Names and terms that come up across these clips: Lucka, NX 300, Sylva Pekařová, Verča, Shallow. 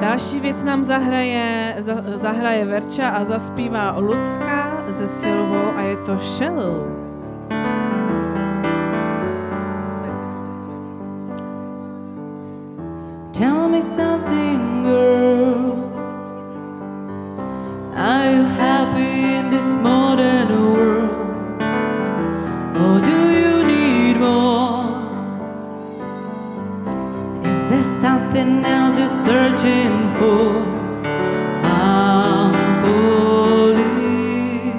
Další věc nám zahraje Verča a zaspívá Lucka se Silvou a je to Shallow. Tell me something, girl. Are you happy in this modern world? Or do you need more? Is there something else you're searching for? I'm falling.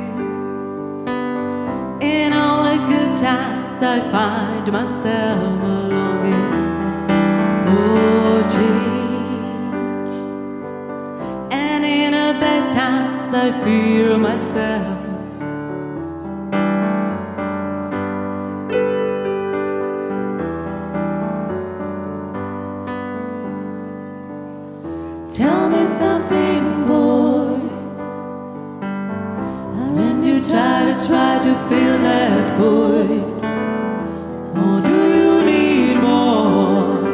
In all the good times I find myself longing for change, and in the bad times I fear myself. Tell me something, boy. Aren't you tired of trying to fill that void? Or do you need more?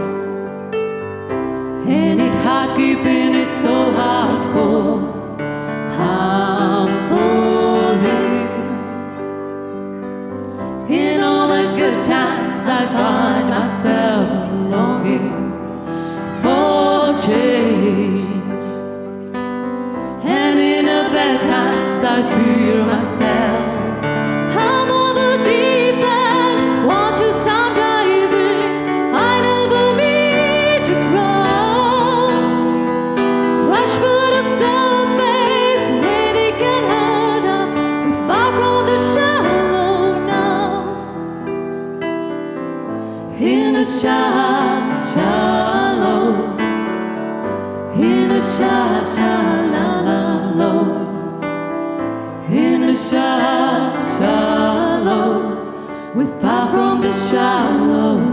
Ain't it hard keeping it so hardcore? I'm falling. In all the good times I find myself longing for change, and in the bad times I fear myself. I'm on the deep end. Won't you someday think I never mean to ground? Fresh for the surface, nothing can hurt us. We're far from the shallow now. In the shallow. In a shallow, in a shallow, we're far from the shallow.